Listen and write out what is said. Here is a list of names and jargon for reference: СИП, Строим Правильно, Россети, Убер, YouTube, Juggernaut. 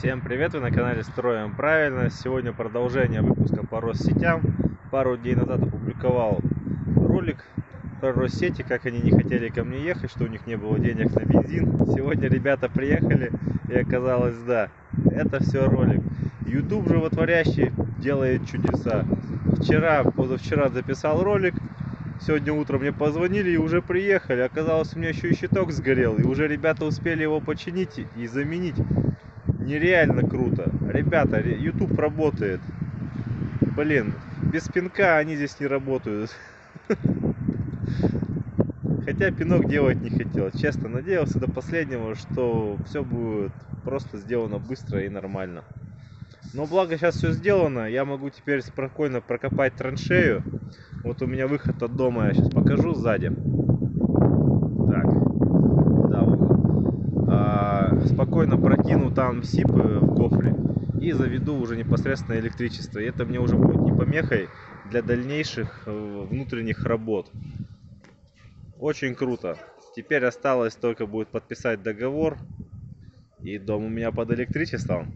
Всем привет, вы на канале Строим Правильно. Сегодня продолжение выпуска по Россетям. Пару дней назад опубликовал ролик про Россети, как они не хотели ко мне ехать, что у них не было денег на бензин. Сегодня ребята приехали и оказалось, да, это все ролик. YouTube животворящий делает чудеса. Позавчера записал ролик, сегодня утром мне позвонили и уже приехали. Оказалось, у меня еще и щиток сгорел, и уже ребята успели его починить и заменить. Нереально круто. Ребята, YouTube работает. Блин, без пинка они здесь не работают. Хотя пинок делать не хотел. Честно, надеялся до последнего, что все будет просто сделано быстро и нормально. Но благо сейчас все сделано. Я могу теперь спокойно прокопать траншею. Вот у меня выход от дома. Я сейчас покажу сзади. Спокойно прокину там сип в гофре и заведу уже непосредственно электричество. И это мне уже будет не помехой для дальнейших внутренних работ. Очень круто. Теперь осталось только будет подписать договор. И дом у меня под электричеством.